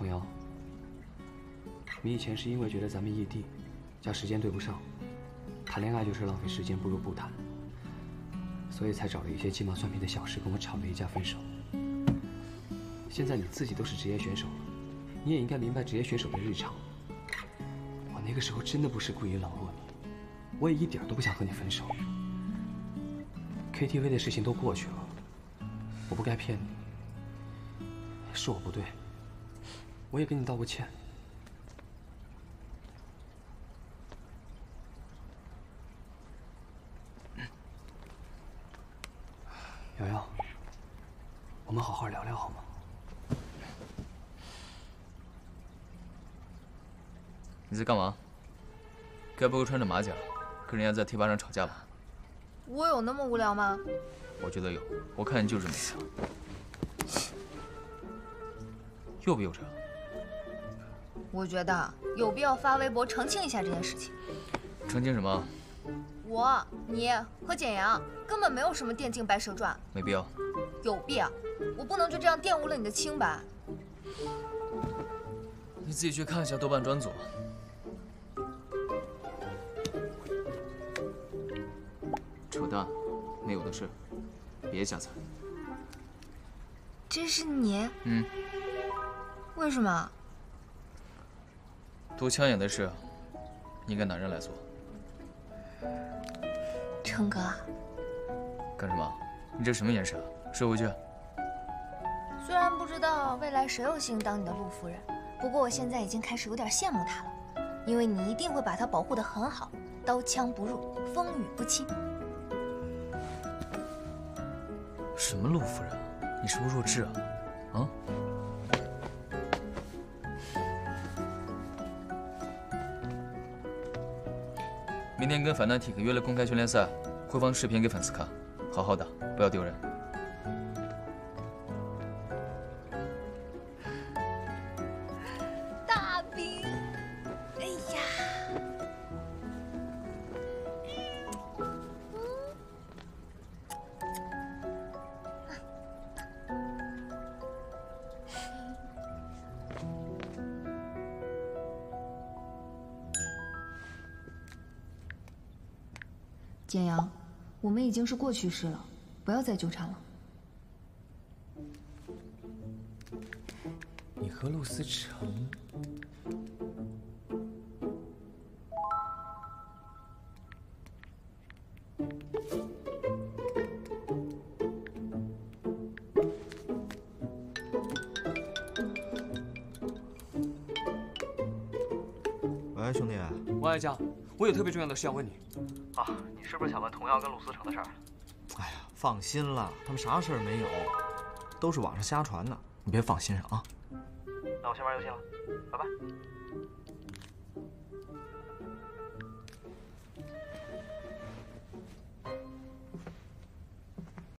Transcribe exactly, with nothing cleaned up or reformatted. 朋瑶，你以前是因为觉得咱们异地，加时间对不上，谈恋爱就是浪费时间，不如不谈，所以才找了一些鸡毛蒜皮的小事跟我吵了一架分手。现在你自己都是职业选手了，你也应该明白职业选手的日常。我那个时候真的不是故意冷落你，我也一点都不想和你分手。K T V 的事情都过去了，我不该骗你，是我不对，我也给你道个歉。 瑶瑶，我们好好聊聊好吗？你在干嘛？该不会穿着马甲跟人家在贴吧上吵架吧？我有那么无聊吗？我觉得有，我看你就是没事。幼不幼稚？我觉得有必要发微博澄清一下这件事情。澄清什么？ 我、你和简阳根本没有什么电竞白蛇传，没必要。有必要，我不能就这样玷污了你的清白。你自己去看一下豆瓣专组。扯淡，没有的事，别瞎猜。这是你？嗯。为什么？多抢眼的事，应该男人来做。 成哥，干什么？你这什么眼神啊？收回去。虽然不知道未来谁有幸当你的陆夫人，不过我现在已经开始有点羡慕她了，因为你一定会把她保护得很好，刀枪不入，风雨不侵。什么陆夫人？你是不是弱智啊？啊？明天跟反弹体克约了公开训练赛，会放视频给粉丝看，好好打，不要丢人。大兵，哎呀！简阳，我们已经是过去式了，不要再纠缠了。你和陆思成，喂，兄弟，喂，佳，我有特别重要的事要问你。 啊，你是不是想问童瑶跟陆思成的事儿？哎呀，放心啦，他们啥事儿没有，都是网上瞎传的，你别放心上啊。那我先玩游戏了，拜拜。